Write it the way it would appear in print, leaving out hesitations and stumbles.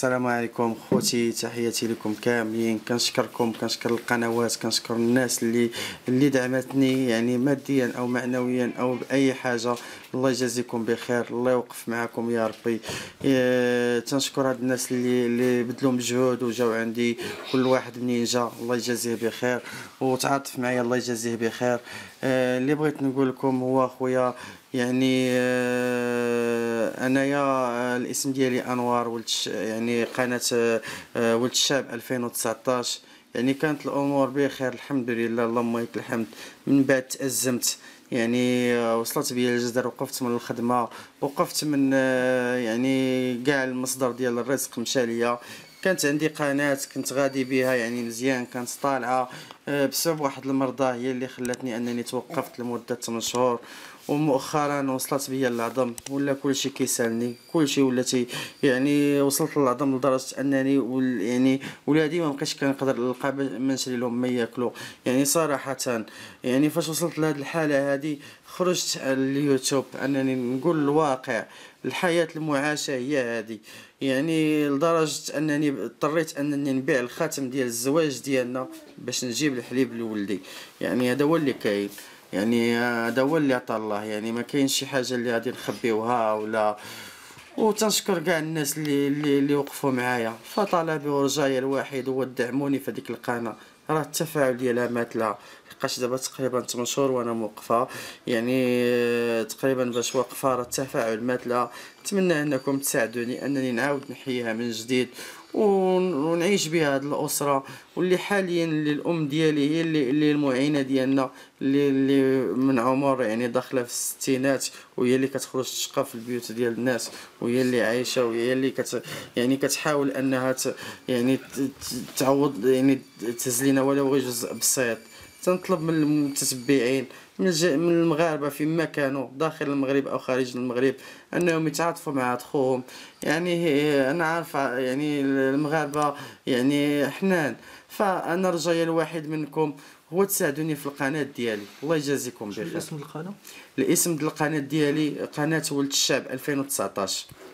السلام عليكم خوتي، تحياتي لكم كاملين. كنشكركم، كنشكر القنوات، كنشكر الناس اللي دعمتني يعني ماديا او معنويا او باي حاجه. الله يجازيكم بخير، الله يوقف معكم يا ربي. تنشكر هاد الناس اللي بدلوا مجهود وجاو عندي، كل واحد منين جا الله يجازيه بخير وتعاطف معايا الله يجازيه بخير. اللي بغيت نقول لكم هو خويا يعني انايا الاسم ديالي انوار، يعني قناه ولد الشعب 2019، يعني كانت الامور بخير الحمد لله، اللهم لك الحمد. من بعد تأزمت يعني وصلت بيا الجزر، وقفت من الخدمه، وقفت من يعني كاع المصدر ديال الرزق مشى ليا. كانت عندي قناه كنت غادي بها يعني مزيان، كانت طالعه، بسبب واحد المرضى هي اللي خلاتني انني توقفت لمده 8 شهور. ومؤخرا وصلت بيا العظم، ولا كلشي كيسالني، كلشي ولا يعني وصلت للعظم لدرجه انني يعني ولادي ما بقيتش كنقدر نلقى ما نشري لهم ما ياكلوا. يعني صراحه يعني فاش وصلت لهاد الحاله هذه خرجت على اليوتيوب انني نقول الواقع، الحياه المعاشه هي هذه. يعني لدرجه انني اضطريت انني نبيع الخاتم ديال الزواج ديالنا باش نجيب الحليب لولدي. يعني هذا هو اللي كاين، يعني هذا هو اللي عطى الله، يعني ما كاينش شي حاجه اللي غادي نخبيوها ولا. وتنشكر كاع الناس اللي وقفوا معايا، فطلبي ورجاي الواحد هو دعموني في هذيك القناه، راه التفاعل ديالها ماتلا، لحقاش دابا تقريبا 8 شهور وانا موقفه، يعني تقريبا باش واقفه راه التفاعل ماتلا. نتمنى انكم تساعدوني انني نعاود نحييها من جديد ونعيش بها هاد الاسره، واللي حاليا الام ديالي هي اللي المعينه ديالنا، اللي من عمر يعني داخله في الستينات، وهي اللي كتخرج تشقى في البيوت ديال الناس، وهي اللي عايشه، وهي اللي يعني كتحاول انها يعني تعوض، يعني تهز لينا ولو غير جزء بسيط. تنطلب من المتتبعين من المغاربه فيما كانوا داخل المغرب او خارج المغرب انهم يتعاطفوا مع اخوهم. يعني انا عارفه يعني المغاربه يعني حنان، فانا رجايا الواحد منكم هو تساعدوني في القناه ديالي الله يجازيكم بخير. شنو اسم القناه؟ الاسم ديال القناه ديالي قناه ولد الشعب 2019.